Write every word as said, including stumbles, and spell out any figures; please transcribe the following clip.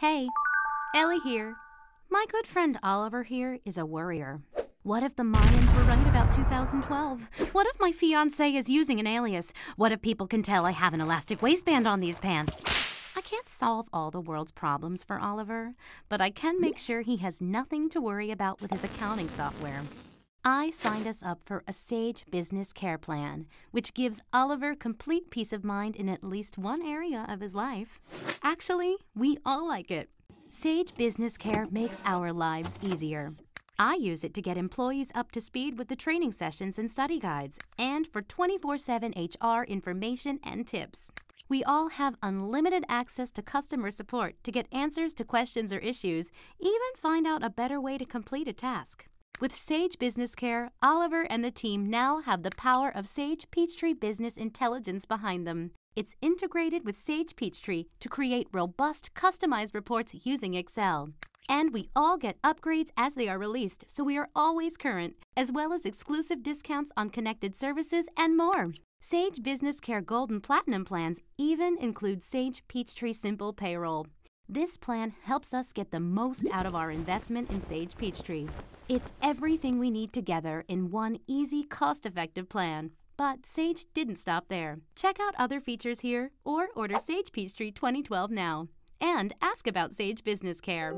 Hey, Ellie here. My good friend Oliver here is a worrier. What if the Mayans were right about two thousand twelve? What if my fiancé is using an alias? What if people can tell I have an elastic waistband on these pants? I can't solve all the world's problems for Oliver, but I can make sure he has nothing to worry about with his accounting software. I signed us up for a Sage Business Care plan, which gives Oliver complete peace of mind in at least one area of his life. Actually, we all like it. Sage Business Care makes our lives easier. I use it to get employees up to speed with the training sessions and study guides, and for twenty-four seven H R information and tips. We all have unlimited access to customer support to get answers to questions or issues, even find out a better way to complete a task. With Sage Business Care, Oliver and the team now have the power of Sage Peachtree Business Intelligence behind them. It's integrated with Sage Peachtree to create robust, customized reports using Excel. And we all get upgrades as they are released, so we are always current, as well as exclusive discounts on connected services and more. Sage Business Care Gold and Platinum plans even include Sage Peachtree Simple Payroll. This plan helps us get the most out of our investment in Sage Peachtree. It's everything we need together in one easy, cost-effective plan. But Sage didn't stop there. Check out other features here or order Sage Peachtree twenty twelve now. And ask about Sage Business Care.